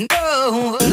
No.